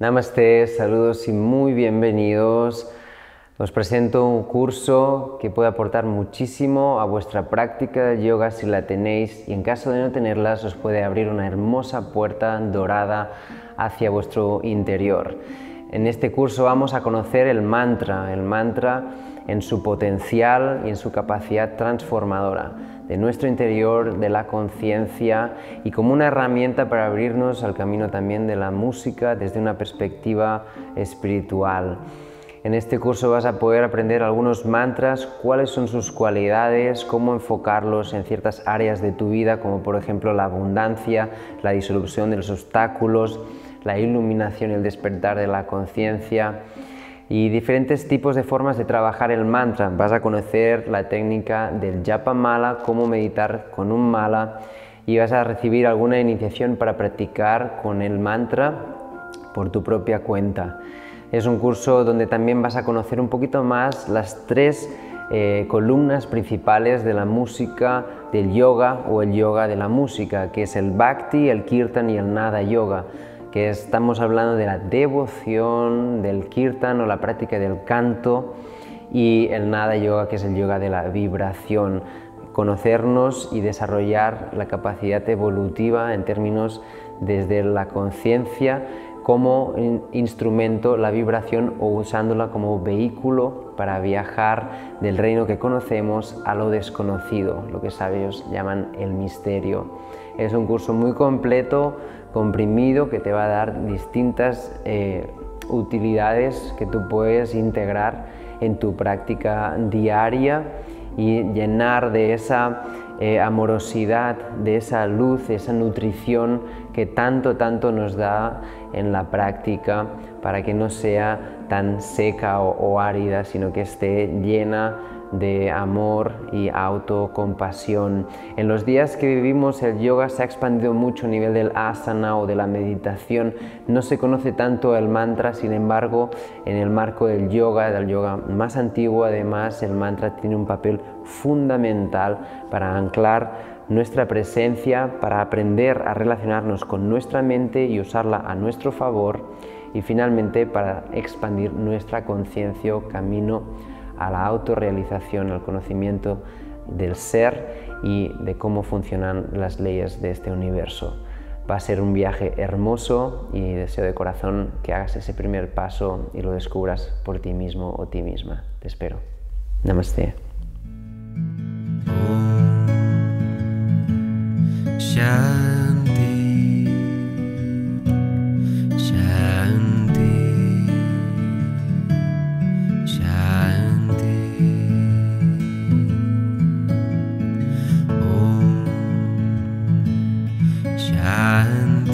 Namaste, saludos y muy bienvenidos. Os presento un curso que puede aportar muchísimo a vuestra práctica de yoga si la tenéis, y en caso de no tenerlas os puede abrir una hermosa puerta dorada hacia vuestro interior. En este curso vamos a conocer el mantra en su potencial y en su capacidad transformadora de nuestro interior, de la conciencia, y como una herramienta para abrirnos al camino también de la música desde una perspectiva espiritual. En este curso vas a poder aprender algunos mantras, cuáles son sus cualidades, cómo enfocarlos en ciertas áreas de tu vida, como por ejemplo la abundancia, la disolución de los obstáculos, la iluminación y el despertar de la conciencia, y diferentes tipos de formas de trabajar el mantra. Vas a conocer la técnica del japa mala, cómo meditar con un mala, y vas a recibir alguna iniciación para practicar con el mantra por tu propia cuenta. Es un curso donde también vas a conocer un poquito más las tres columnas principales de la música del yoga o el yoga de la música, que es el Bhakti, el Kirtan y el Nada Yoga, que estamos hablando de la devoción, del Kirtan o la práctica del canto, y el Nada Yoga, que es el yoga de la vibración. Conocernos y desarrollar la capacidad evolutiva en términos desde la conciencia, como instrumento, la vibración, o usándola como vehículo para viajar del reino que conocemos a lo desconocido, lo que sabios llaman el misterio. Es un curso muy completo, comprimido, que te va a dar distintas utilidades que tú puedes integrar en tu práctica diaria y llenar de esa amorosidad, de esa luz, de esa nutrición que tanto nos da en la práctica, para que no sea tan seca o árida, sino que esté llena de amor y autocompasión. En los días que vivimos, el yoga se ha expandido mucho a nivel del asana o de la meditación. No se conoce tanto el mantra, sin embargo, en el marco del yoga más antiguo, además, el mantra tiene un papel fundamental para anclar nuestra presencia, para aprender a relacionarnos con nuestra mente y usarla a nuestro favor, y finalmente para expandir nuestra conciencia camino a la autorrealización, al conocimiento del ser y de cómo funcionan las leyes de este universo. Va a ser un viaje hermoso y deseo de corazón que hagas ese primer paso y lo descubras por ti mismo o ti misma. Te espero. Namaste. Shanti, Shanti, Shanti. Om Shanti.